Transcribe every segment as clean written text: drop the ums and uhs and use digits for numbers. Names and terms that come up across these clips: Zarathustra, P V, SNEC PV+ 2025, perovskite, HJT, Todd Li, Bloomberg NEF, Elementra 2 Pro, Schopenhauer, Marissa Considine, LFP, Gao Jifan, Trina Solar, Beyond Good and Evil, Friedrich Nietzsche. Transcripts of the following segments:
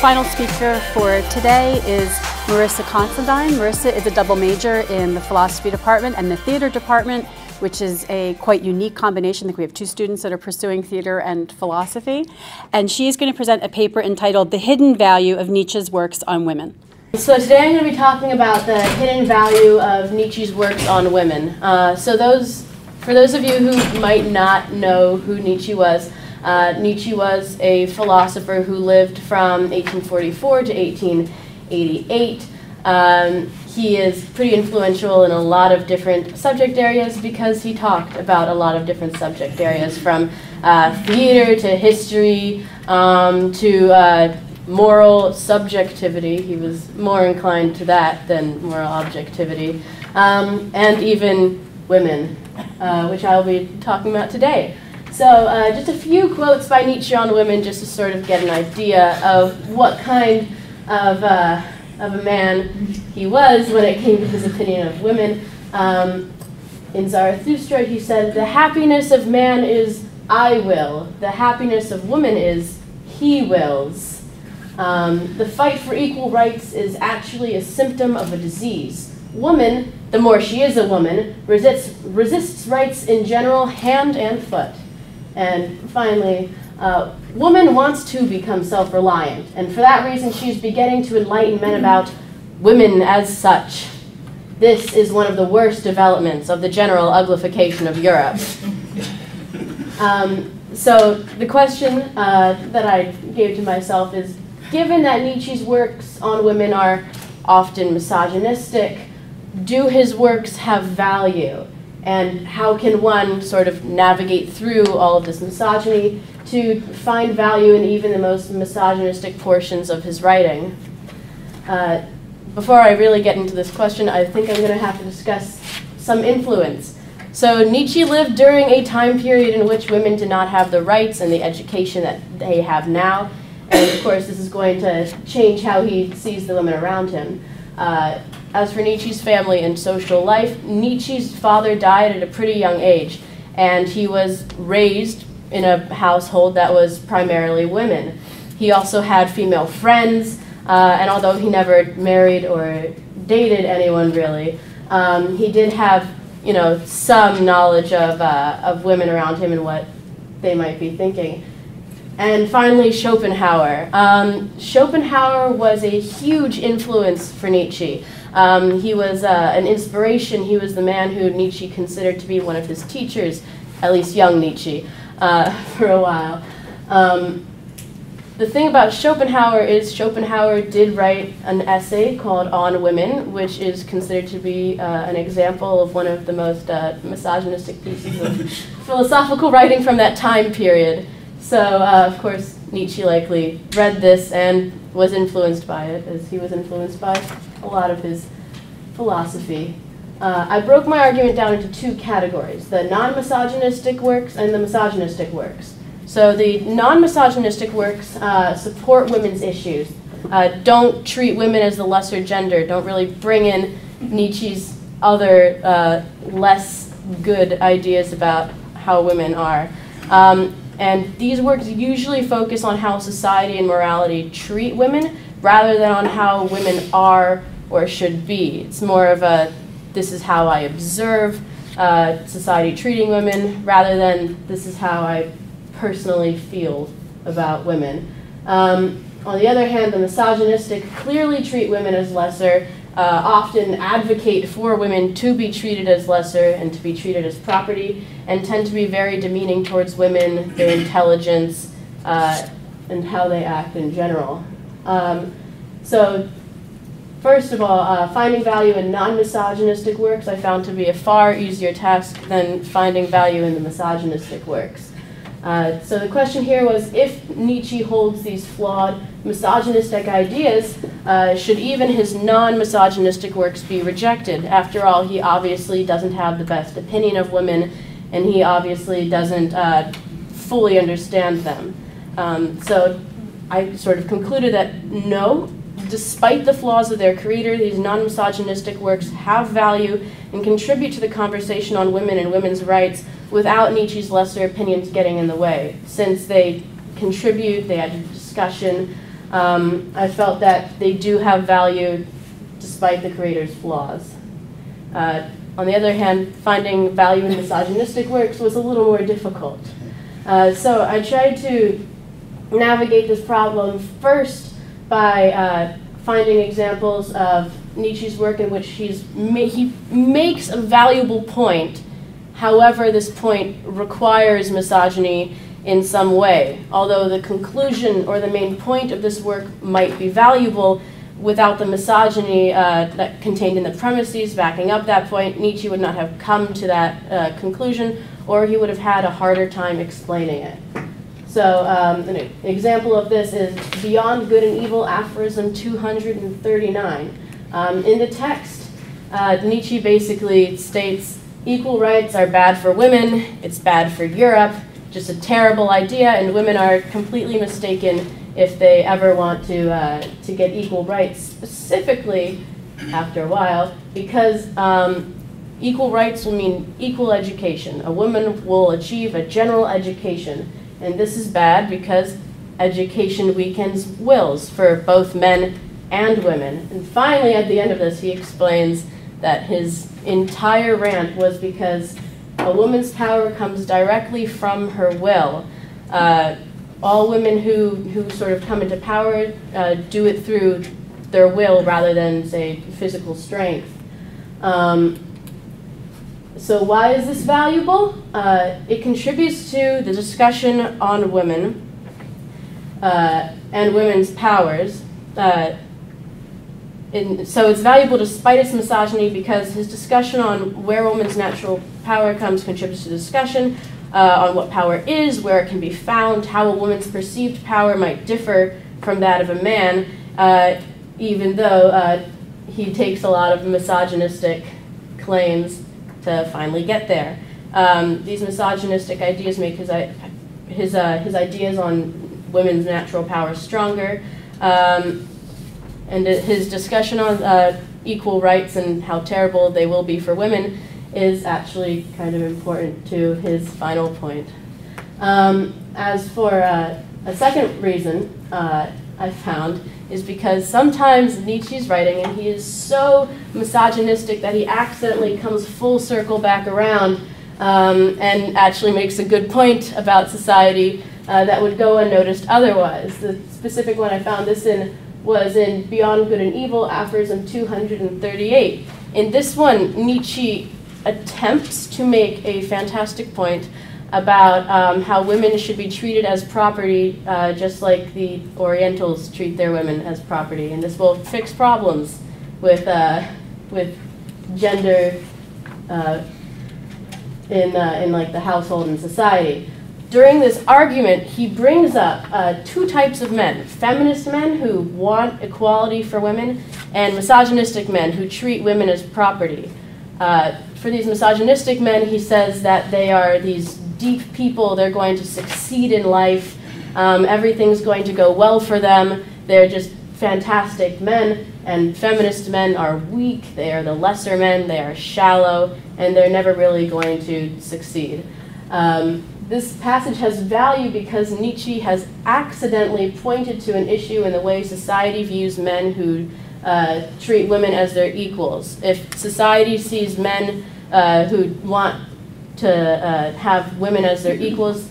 Final speaker for today is Marissa Considine. Marissa is a double major in the philosophy department and the theater department, which is a quite unique combination. I think we have two students that are pursuing theater and philosophy. And she is going to present a paper entitled The Hidden Value of Nietzsche's Works on Women. So today I'm going to be talking about the hidden value of Nietzsche's works on women. For those of you who might not know who Nietzsche was a philosopher who lived from 1844 to 1888. He is pretty influential in a lot of different subject areas because he talked about a lot of different subject areas, from theater to history to moral subjectivity. He was more inclined to that than moral objectivity, and even women, which I'll be talking about today. So just a few quotes by Nietzsche on women, just to sort of get an idea of what kind of a man he was when it came to his opinion of women. In Zarathustra, he said, "The happiness of man is I will. The happiness of woman is he wills. The fight for equal rights is actually a symptom of a disease. Woman, the more she is a woman, resists rights in general, hand and foot." And finally, woman wants to become self-reliant, and for that reason she's beginning to enlighten men about women as such. This is one of the worst developments of the general uglification of Europe. So the question that I gave to myself is, given that Nietzsche's works on women are often misogynistic, do his works have value? And how can one sort of navigate through all of this misogyny to find value in even the most misogynistic portions of his writing? Before I really get into this question, I think I'm going to have to discuss some influence. So Nietzsche lived during a time period in which women did not have the rights and the education that they have now. And of course, this is going to change how he sees the women around him. As for Nietzsche's family and social life, Nietzsche's father died at a pretty young age, and he was raised in a household that was primarily women. He also had female friends, and although he never married or dated anyone really, he did have, you know, some knowledge of women around him and what they might be thinking. And finally, Schopenhauer. Schopenhauer was a huge influence for Nietzsche. He was an inspiration. He was the man who Nietzsche considered to be one of his teachers, at least young Nietzsche, for a while. The thing about Schopenhauer is Schopenhauer did write an essay called On Women, which is considered to be an example of one of the most misogynistic pieces of philosophical writing from that time period. So, of course, Nietzsche likely read this and was influenced by it, as he was influenced by a lot of his philosophy. I broke my argument down into two categories, the non-misogynistic works and the misogynistic works. So the non-misogynistic works support women's issues, don't treat women as the lesser gender, don't really bring in Nietzsche's other less good ideas about how women are. And these works usually focus on how society and morality treat women rather than on how women are or should be. It's more of a, this is how I observe society treating women rather than this is how I personally feel about women. On the other hand, the misogynistic clearly treat women as lesser, often advocate for women to be treated as lesser and to be treated as property, and tend to be very demeaning towards women, their intelligence, and how they act in general. So first of all, finding value in non-misogynistic works I found to be a far easier task than finding value in the misogynistic works. So the question here was, if Nietzsche holds these flawed misogynistic ideas, should even his non-misogynistic works be rejected? After all, he obviously doesn't have the best opinion of women, and he obviously doesn't fully understand them. So I sort of concluded that no, despite the flaws of their creator, these non-misogynistic works have value and contribute to the conversation on women and women's rights without Nietzsche's lesser opinions getting in the way, since they contribute, they add to discussion, I felt that they do have value despite the creator's flaws. On the other hand, finding value in misogynistic works was a little more difficult. So I tried to navigate this problem first by finding examples of Nietzsche's work in which he makes a valuable point. However, this point requires misogyny in some way, although the conclusion or the main point of this work might be valuable. Without the misogyny that contained in the premises backing up that point, Nietzsche would not have come to that conclusion, or he would have had a harder time explaining it. So an example of this is Beyond Good and Evil, aphorism 239. In the text, Nietzsche basically states, equal rights are bad for women, it's bad for Europe, just a terrible idea, and women are completely mistaken if they ever want to get equal rights, specifically, after a while, because equal rights will mean equal education. A woman will achieve a general education, and this is bad because education weakens wills for both men and women. And finally, at the end of this, he explains that his entire rant was because a woman's power comes directly from her will. All women who sort of come into power do it through their will rather than, say, physical strength. So why is this valuable? It contributes to the discussion on women and women's powers. So it's valuable despite its misogyny because his discussion on where woman's natural power comes contributes to the discussion. On what power is, where it can be found, how a woman's perceived power might differ from that of a man, even though he takes a lot of misogynistic claims to finally get there. These misogynistic ideas make his ideas on women's natural power stronger, and his discussion on equal rights and how terrible they will be for women is actually kind of important to his final point. As for a second reason I found is because sometimes Nietzsche's writing, and he is so misogynistic that he accidentally comes full circle back around and actually makes a good point about society that would go unnoticed otherwise. The specific one I found this in was in Beyond Good and Evil, aphorism 238. In this one, Nietzsche attempts to make a fantastic point about how women should be treated as property just like the Orientals treat their women as property. And this will fix problems with gender in like the household and society. During this argument, he brings up two types of men, feminist men who want equality for women and misogynistic men who treat women as property. For these misogynistic men, he says that they are these deep people, they're going to succeed in life, everything's going to go well for them, they're just fantastic men, and feminist men are weak, they are the lesser men, they are shallow, and they're never really going to succeed. This passage has value because Nietzsche has accidentally pointed to an issue in the way society views men who treat women as their equals. If society sees men who want to have women as their equals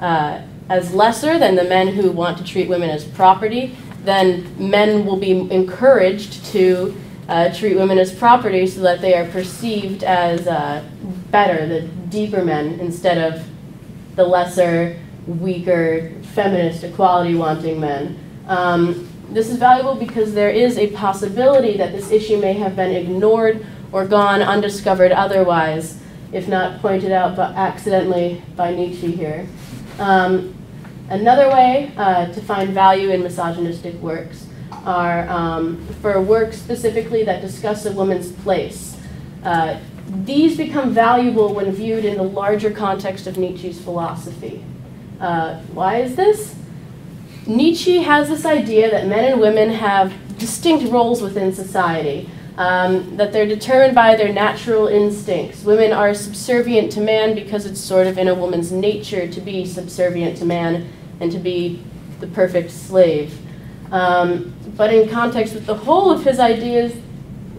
as lesser than the men who want to treat women as property, then men will be encouraged to treat women as property so that they are perceived as better, the deeper men, instead of the lesser, weaker, feminist, equality-wanting men. This is valuable because there is a possibility that this issue may have been ignored or gone undiscovered otherwise, if not pointed out but accidentally by Nietzsche here. Another way to find value in misogynistic works are for works specifically that discuss a woman's place. These become valuable when viewed in the larger context of Nietzsche's philosophy. Why is this? Nietzsche has this idea that men and women have distinct roles within society, that they're determined by their natural instincts. Women are subservient to man because it's sort of in a woman's nature to be subservient to man and to be the perfect slave. But in context with the whole of his ideas,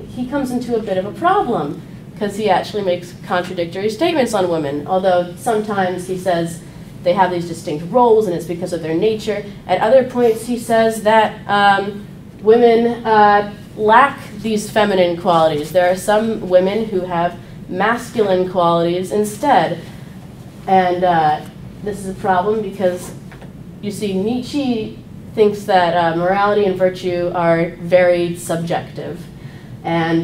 he comes into a bit of a problem, because he actually makes contradictory statements on women, although sometimes he says they have these distinct roles and it's because of their nature. At other points he says that women lack these feminine qualities. There are some women who have masculine qualities instead. And this is a problem because, you see, Nietzsche thinks that morality and virtue are very subjective. And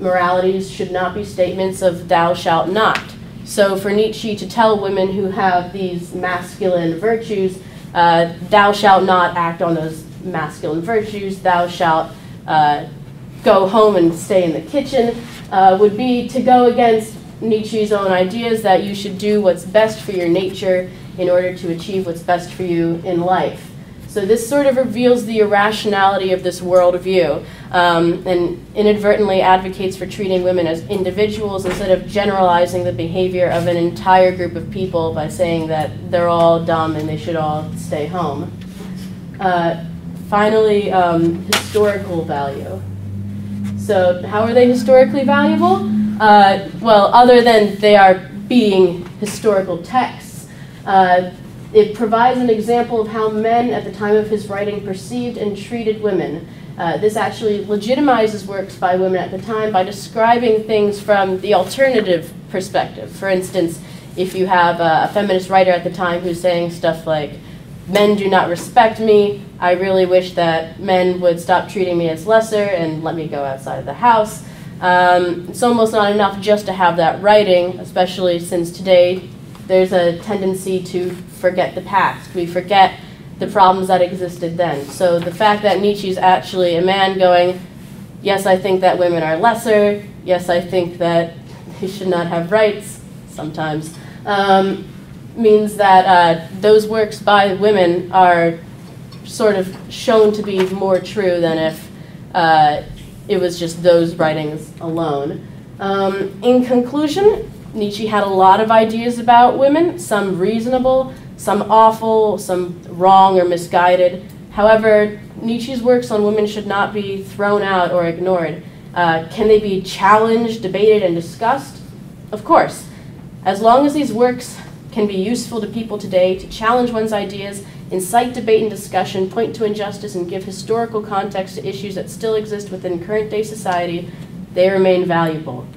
moralities should not be statements of thou shalt not. So for Nietzsche to tell women who have these masculine virtues, thou shalt not act on those masculine virtues, thou shalt go home and stay in the kitchen, would be to go against Nietzsche's own ideas that you should do what's best for your nature in order to achieve what's best for you in life. So this sort of reveals the irrationality of this worldview, and inadvertently advocates for treating women as individuals instead of generalizing the behavior of an entire group of people by saying that they're all dumb and they should all stay home. Finally, historical value. So how are they historically valuable? Well, other than they are being historical texts, it provides an example of how men at the time of his writing perceived and treated women. This actually legitimizes works by women at the time by describing things from the alternative perspective. For instance, if you have a feminist writer at the time who's saying stuff like, "Men do not respect me, I really wish that men would stop treating me as lesser and let me go outside of the house." It's almost not enough just to have that writing, especially since today there's a tendency to forget the past. We forget the problems that existed then. So the fact that Nietzsche's actually a man going, yes, I think that women are lesser, yes, I think that they should not have rights, sometimes, means that those works by women are sort of shown to be more true than if it was just those writings alone. In conclusion, Nietzsche had a lot of ideas about women, some reasonable, some awful, some wrong or misguided. However, Nietzsche's works on women should not be thrown out or ignored. Can they be challenged, debated, and discussed? Of course. As long as these works can be useful to people today to challenge one's ideas, incite debate and discussion, point to injustice, and give historical context to issues that still exist within current-day society, they remain valuable.